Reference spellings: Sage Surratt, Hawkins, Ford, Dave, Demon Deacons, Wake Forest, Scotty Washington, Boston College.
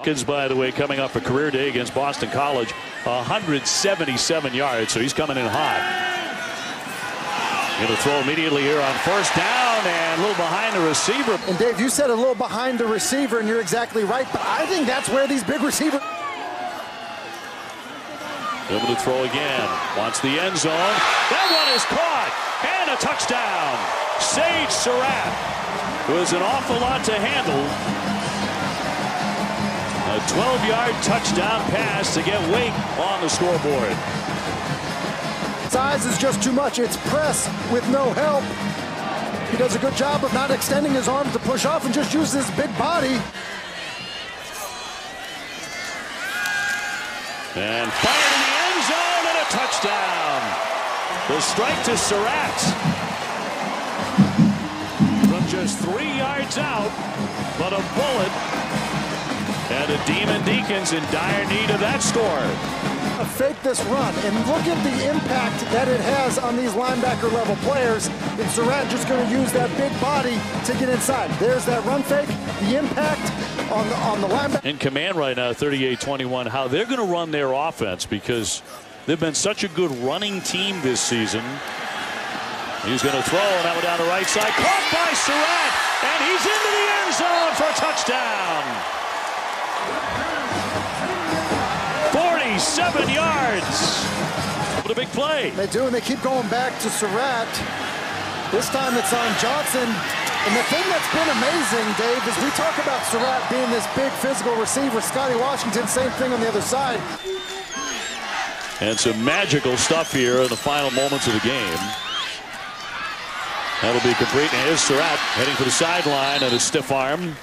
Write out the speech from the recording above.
Hawkins, by the way, coming off a career day against Boston College, 177 yards, so he's coming in hot. Going to throw immediately here on first down, and a little behind the receiver. And Dave, you said a little behind the receiver, and you're exactly right, but I think that's where these big receivers... Able to throw again, wants the end zone. That one is caught, and a touchdown. Sage Surratt, who has an awful lot to handle. A 12-yard touchdown pass to get Wake on the scoreboard. Size is just too much. It's press with no help. He does a good job of not extending his arms to push off and just uses his big body. And fired in the end zone and a touchdown. The strike to Surratt. From just 3 yards out, but a bullet. And the Demon Deacons in dire need of that score. Fake this run, and look at the impact that it has on these linebacker-level players. And Surratt just going to use that big body to get inside. There's that run fake, the impact on the linebacker. In command right now, 38-21, how they're going to run their offense, because they've been such a good running team this season. He's going to throw, and that one down the right side. Caught by Surratt, and he's into the end zone for a touchdown. 47 yards. What a big play. They do, and they keep going back to Surratt. This time it's on Johnson. And the thing that's been amazing, Dave, is we talk about Surratt being this big physical receiver. Scotty Washington, same thing on the other side. And some magical stuff here in the final moments of the game. That'll be complete. And here's Surratt heading for the sideline and a stiff arm.